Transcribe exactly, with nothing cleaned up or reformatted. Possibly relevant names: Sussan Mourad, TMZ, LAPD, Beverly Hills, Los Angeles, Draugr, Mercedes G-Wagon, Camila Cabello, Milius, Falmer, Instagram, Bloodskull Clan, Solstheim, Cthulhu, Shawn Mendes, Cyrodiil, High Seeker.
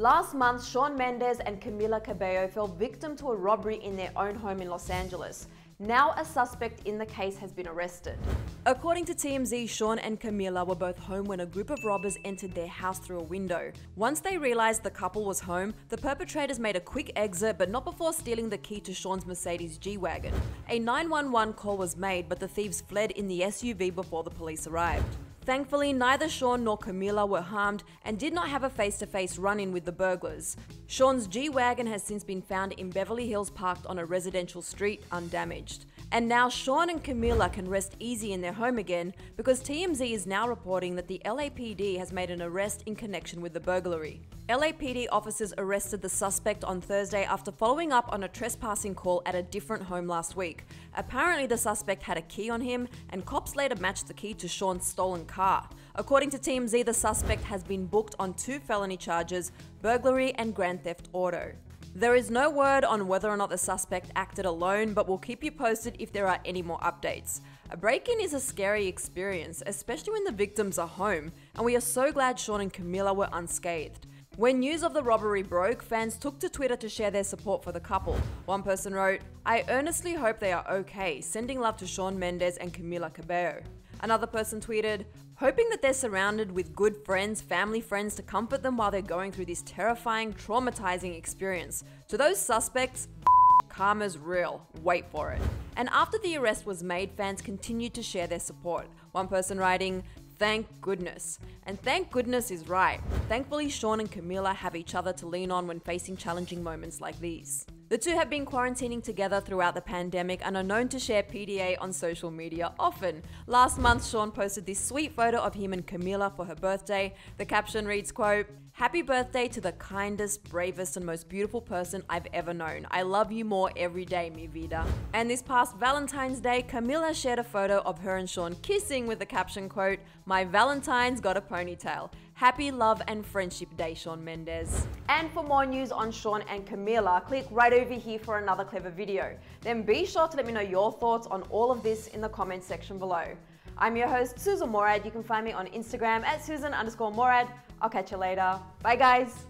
Last month, Shawn Mendes and Camila Cabello fell victim to a robbery in their own home in Los Angeles. Now a suspect in the case has been arrested. According to T M Z, Shawn and Camila were both home when a group of robbers entered their house through a window. Once they realized the couple was home, the perpetrators made a quick exit, but not before stealing the key to Shawn's Mercedes G-Wagon. A nine one one call was made, but the thieves fled in the S U V before the police arrived. Thankfully, neither Shawn nor Camila were harmed and did not have a face-to-face run-in with the burglars. Shawn's G-Wagon has since been found in Beverly Hills parked on a residential street, undamaged. And now Shawn and Camila can rest easy in their home again, because T M Z is now reporting that the L A P D has made an arrest in connection with the burglary. L A P D officers arrested the suspect on Thursday after following up on a trespassing call at a different home last week. Apparently, the suspect had a key on him, and cops later matched the key to Shawn's stolen car. According to T M Z, the suspect has been booked on two felony charges, burglary and grand theft auto. There is no word on whether or not the suspect acted alone, but we'll keep you posted if there are any more updates. A break-in is a scary experience, especially when the victims are home, and we are so glad Shawn and Camila were unscathed. When news of the robbery broke, fans took to Twitter to share their support for the couple. One person wrote, "I earnestly hope they are okay, sending love to Shawn Mendes and Camila Cabello." Another person tweeted, "Hoping that they're surrounded with good friends, family friends to comfort them while they're going through this terrifying, traumatizing experience. To those suspects, karma's real, wait for it." And after the arrest was made, fans continued to share their support. One person writing, "Thank goodness." And thank goodness is right. Thankfully, Shawn and Camila have each other to lean on when facing challenging moments like these. The two have been quarantining together throughout the pandemic and are known to share P D A on social media often. Last month, Shawn posted this sweet photo of him and Camila for her birthday. The caption reads, quote, "Happy birthday to the kindest, bravest, and most beautiful person I've ever known. I love you more every day, mi vida." And this past Valentine's Day, Camila shared a photo of her and Shawn kissing with the caption, quote, "My Valentine's got a ponytail. Happy Love and Friendship Day, Shawn Mendes." And for more news on Shawn and Camila, click right over here for another clever video. Then be sure to let me know your thoughts on all of this in the comments section below. I'm your host, Sussan Mourad. You can find me on Instagram at Sussan underscore Mourad. I'll catch you later. Bye, guys.